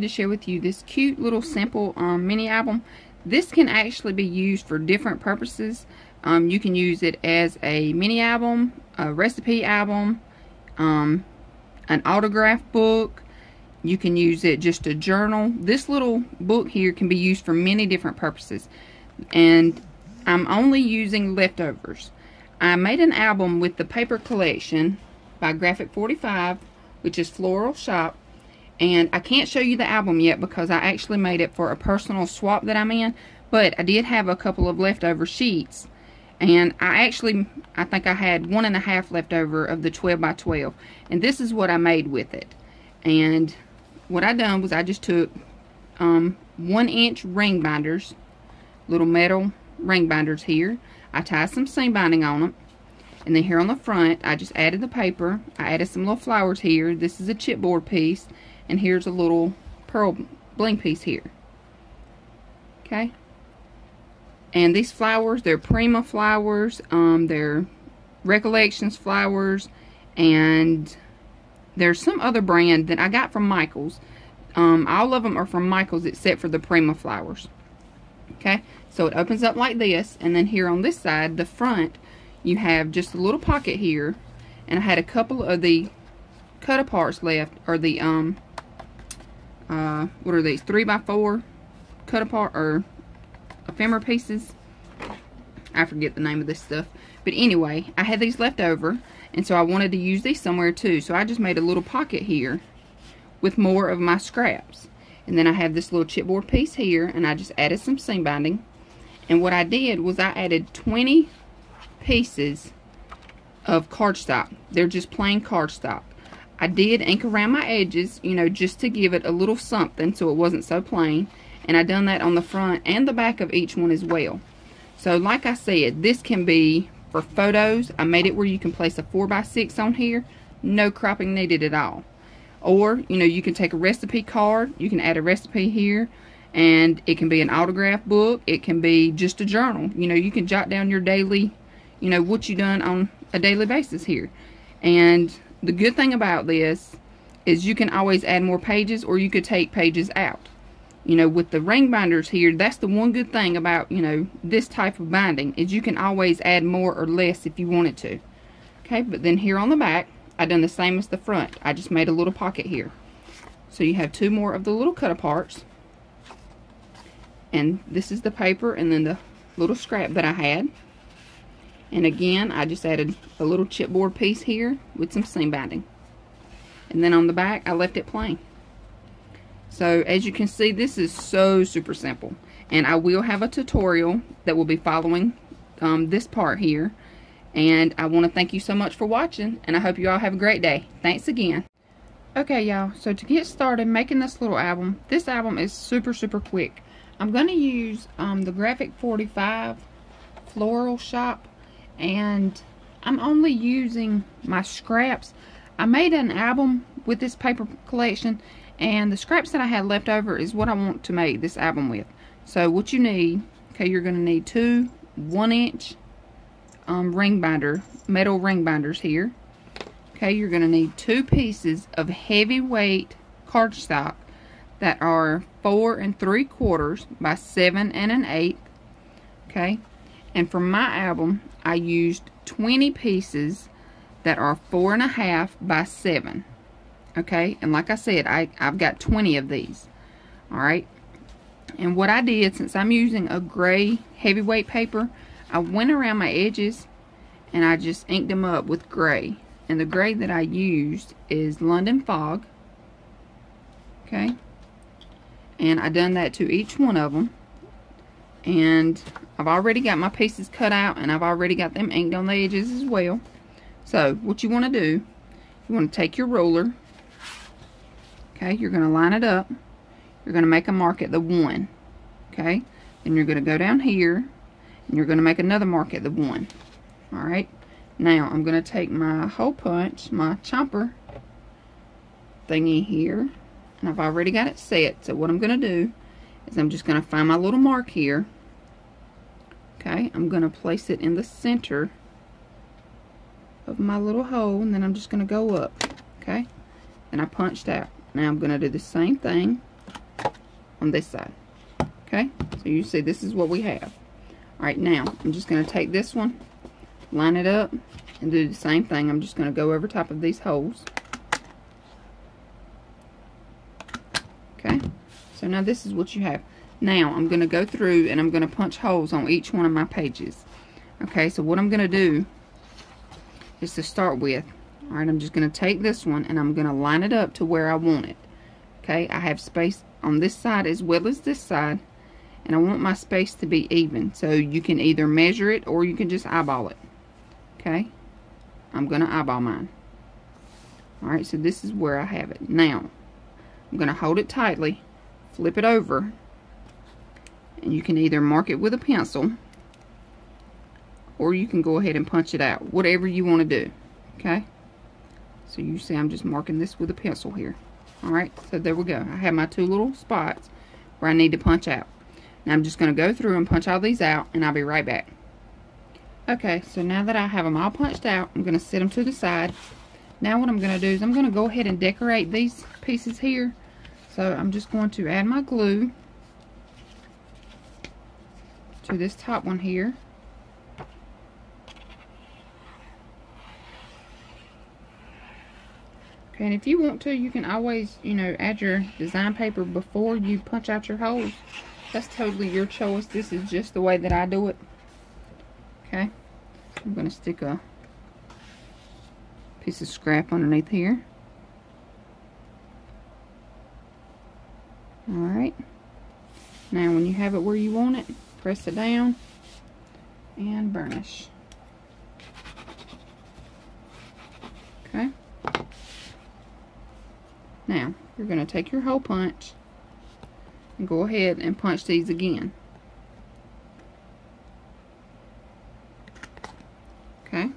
wanted to share with you this cute little simple mini album. This can actually be used for different purposes. You can use it as a mini album, a recipe album, an autograph book. You can use it just a journal. This little book here can be used for many different purposes. And I'm only using leftovers. I made an album with the paper collection by Graphic 45, which is Floral Shoppe. And I can't show you the album yet because I actually made it for a personal swap that I'm in. But I did have a couple of leftover sheets. And I think I had 1.5 left over of the 12x12. And this is what I made with it. And what I done was I just took 1-inch ring binders, little metal ring binders here. I tied some seam binding on them. And then here on the front, I just added the paper. I added some little flowers here. This is a chipboard piece. And here's a little pearl bling piece here. Okay. And these flowers, they're Prima flowers. They're Recollections flowers. And there's some other brand that I got from Michaels. All of them are from Michaels except for the Prima flowers. Okay. So it opens up like this. And then here on this side, the front, you have just a little pocket here. And I had a couple of the cut aparts left, or the what are these, 3x4 cut apart or ephemera pieces? I forget the name of this stuff, but anyway, I had these left over, and so I wanted to use these somewhere too, so I just made a little pocket here with more of my scraps. And then I have this little chipboard piece here, and I just added some seam binding. And what I did was I added 20 pieces of cardstock. They're just plain cardstock. I did ink around my edges, you know, just to give it a little something so it wasn't so plain. And I done that on the front and the back of each one as well. So like I said, this can be for photos. I made it where you can place a 4x6 on here. No cropping needed at all. Or, you know, you can take a recipe card. You can add a recipe here. And it can be an autograph book. It can be just a journal. You know, you can jot down your daily, you know, what you done on a daily basis here. And the good thing about this is you can always add more pages, or you could take pages out. You know, with the ring binders here, that's the one good thing about, you know, this type of binding, is you can always add more or less if you wanted to. Okay, but then here on the back, I done the same as the front. I just made a little pocket here. So you have two more of the little cut aparts. And this is the paper and then the little scrap that I had. And again, I just added a little chipboard piece here with some seam binding. And then on the back, I left it plain. So as you can see, this is so super simple. And I will have a tutorial that will be following this part here. And I want to thank you so much for watching. And I hope you all have a great day. Thanks again. Okay, y'all. So to get started making this little album, this album is super, super quick. I'm going to use the Graphic 45 Floral Shoppe. And I'm only using my scraps. I made an album with this paper collection, and the scraps that I had left over is what I want to make this album with. So what you need, okay, you're going to need two 1-inch metal ring binders here. Okay, you're going to need 2 pieces of heavyweight cardstock that are 4 3/4 by 7 1/8. Okay. And for my album, I used 20 pieces that are 4.5 by 7. Okay, and like I said, I've got 20 of these. Alright, and what I did, since I'm using a gray heavyweight paper, I went around my edges and I just inked them up with gray. And the gray that I used is London Fog. Okay, and I done that to each one of them. And I've already got my pieces cut out, and I've already got them inked on the edges as well. So what you want to do, you want to take your ruler. Okay, you're going to line it up. You're going to make a mark at the 1. Okay, then you're going to go down here, and you're going to make another mark at the 1. Alright, now I'm going to take my hole punch, my chomper thingy here, and I've already got it set. So what I'm going to do, I'm just going to find my little mark here. Okay, I'm going to place it in the center of my little hole, and then I'm just going to go up. Okay, and I punched out. Now I'm going to do the same thing. on this side. Okay, so you see this is what we have. All right, now I'm just going to take this one, line it up, and do the same thing. I'm just going to go over top of these holes. Okay, so now this is what you have. Now I'm going to go through and I'm going to punch holes on each one of my pages. Okay, so what I'm going to do is to start with, all right, I'm just going to take this one and I'm going to line it up to where I want it. Okay, I have space on this side as well as this side, and I want my space to be even. So you can either measure it or you can just eyeball it. Okay, I'm going to eyeball mine. All right, so this is where I have it. Now, I'm going to hold it tightly, flip it over, and you can either mark it with a pencil or you can go ahead and punch it out, whatever you want to do. Okay, so you see I'm just marking this with a pencil here. All right, so there we go. I have my two little spots where I need to punch out. Now I'm just going to go through and punch all these out, and I'll be right back. Okay, so now that I have them all punched out, I'm going to set them to the side. Now what I'm going to do is I'm going to go ahead and decorate these pieces here. So I'm just going to add my glue to this top one here. Okay, and if you want to, you can always, you know, add your design paper before you punch out your holes. That's totally your choice. This is just the way that I do it. Okay, I'm going to stick a piece of scrap underneath here. All right, now when you have it where you want it, press it down and burnish. Okay, now you're going to take your hole punch and go ahead and punch these again. Okay,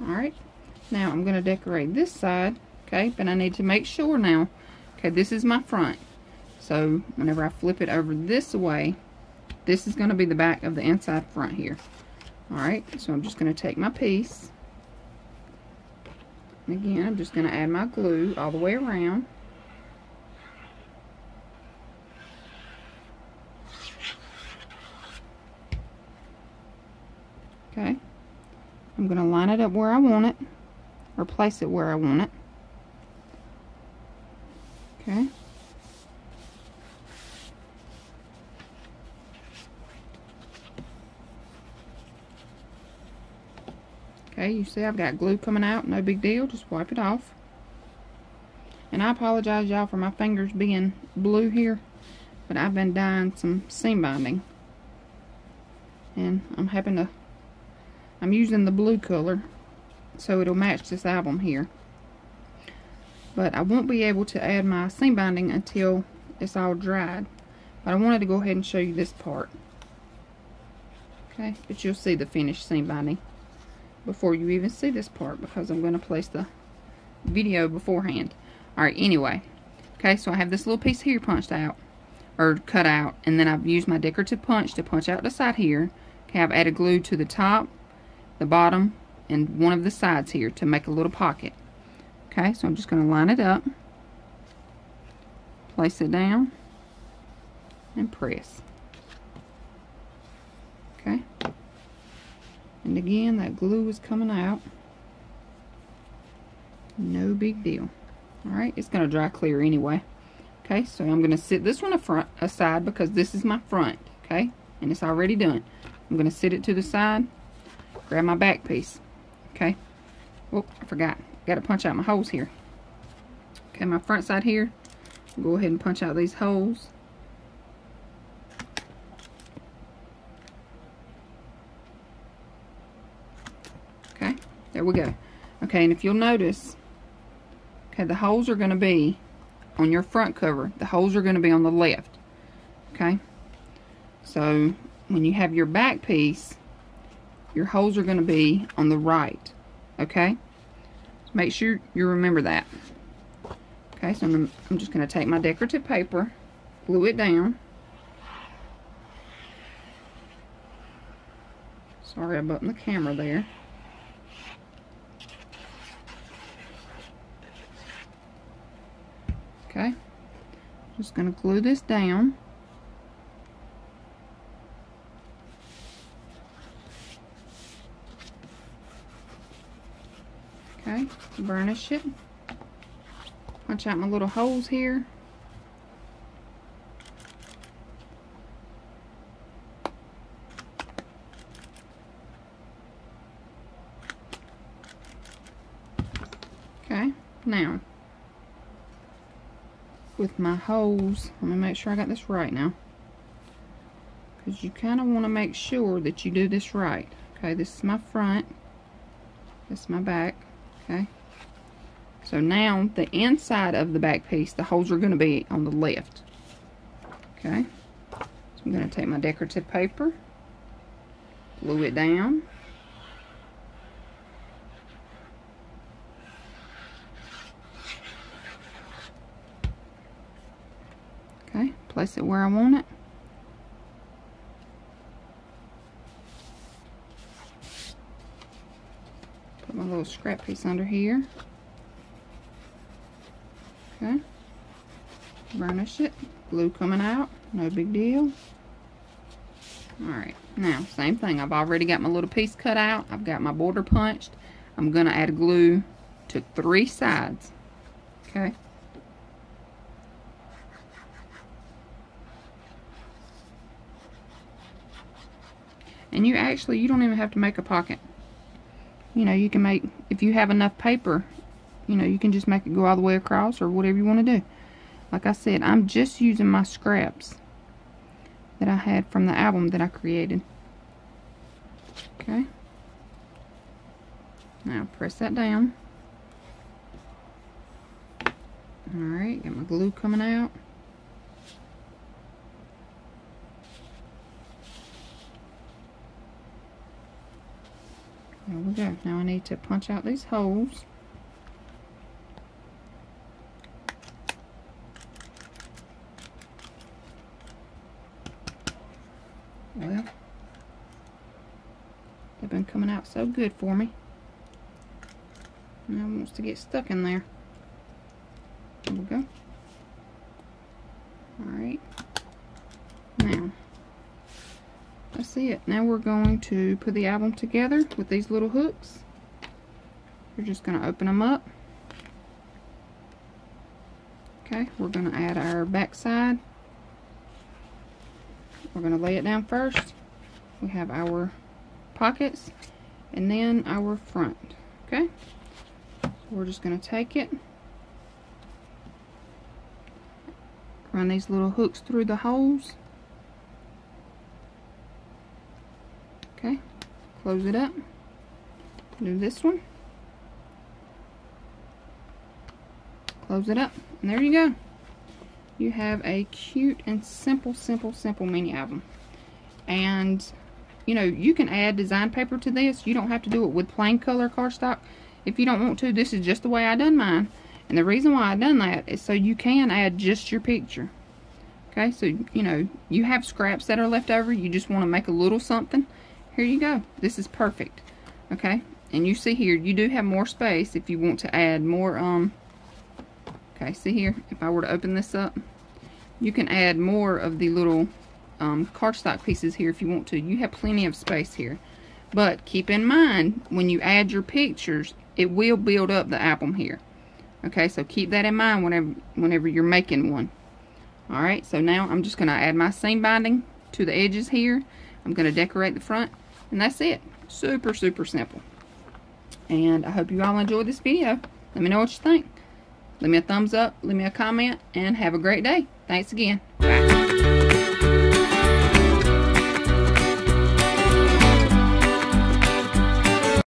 all right, now I'm going to decorate this side. Okay, but I need to make sure now, okay, this is my front, so whenever I flip it over this way, this is going to be the back of the inside front here. All right, so I'm just going to take my piece, and again I'm just going to add my glue all the way around. Okay, I'm going to line it up where I want it, or place it where I want it. Okay, okay, you see I've got glue coming out, no big deal, just wipe it off. And I apologize y'all for my fingers being blue here, but I've been dyeing some seam binding, and I'm using the blue color so it'll match this album here. But I won't be able to add my seam binding until it's all dried. But I wanted to go ahead and show you this part. Okay, but you'll see the finished seam binding before you even see this part, because I'm going to place the video beforehand. Alright, anyway. Okay, so I have this little piece here punched out, or cut out, and then I've used my decorative punch to punch out the side here. Okay, I've added glue to the top, the bottom, and one of the sides here to make a little pocket. Okay, so I'm just going to line it up, place it down, and press. Okay, and again that glue is coming out, no big deal. All right, it's going to dry clear anyway. Okay, so I'm going to sit this one aside because this is my front. Okay, and it's already done. I'm going to sit it to the side, grab my back piece. Okay, whoop, I forgot, got to punch out my holes here. Okay, my front side here, go ahead and punch out these holes. Okay, there we go. Okay, and if you'll notice, okay, the holes are going to be on your front cover, the holes are going to be on the left. Okay, so when you have your back piece, your holes are going to be on the right. Okay, so make sure you remember that. Okay, so I'm just going to take my decorative paper, glue it down. Sorry I buttoned the camera there. Okay, just gonna glue this down. Okay, burnish it. Punch out my little holes here. Okay, now with my holes, let me make sure I got this right now, because you kind of want to make sure that you do this right. Okay, this is my front, this is my back. Okay, so now the inside of the back piece, the holes are going to be on the left. Okay, so I'm going to take my decorative paper, glue it down. Okay, place it where I want it. Put my little scrap piece under here. Okay, burnish it. Glue coming out, no big deal. Alright, now same thing. I've already got my little piece cut out. I've got my border punched. I'm going to add glue to 3 sides. Okay. And you don't even have to make a pocket. You know, you can make, if you have enough paper, you know, you can just make it go all the way across or whatever you want to do. Like I said, I'm just using my scraps that I had from the album that I created. Okay. Now press that down. Alright, got my glue coming out. There we go. Now I need to punch out these holes. Well, they've been coming out so good for me. Now it wants to get stuck in there. There we go. Alright. Now, that's it. Now we're going to put the album together with these little hooks. We're just going to open them up. Okay, we're going to add our back side. We're going to lay it down first. We have our pockets and then our front. Okay, so we're just going to take it, run these little hooks through the holes. Okay, close it up, do this one, close it up, and there you go. You have a cute and simple mini album. And you know, you can add design paper to this. You don't have to do it with plain color cardstock if you don't want to. This is just the way I done mine, and the reason why I done that is so you can add just your picture. Okay, so you know, you have scraps that are left over, you just want to make a little something. Here you go. This is perfect. Okay, and you see here, you do have more space if you want to add more. Okay, see here, if I were to open this up, you can add more of the little cardstock pieces here if you want to. You have plenty of space here. But keep in mind, when you add your pictures, it will build up the album here. Okay, so keep that in mind whenever you're making one. Alright, so now I'm just going to add my seam binding to the edges here. I'm going to decorate the front, and that's it. Super simple. And I hope you all enjoyed this video. Let me know what you think. Leave me a thumbs up, leave me a comment, and have a great day. Thanks again. Bye.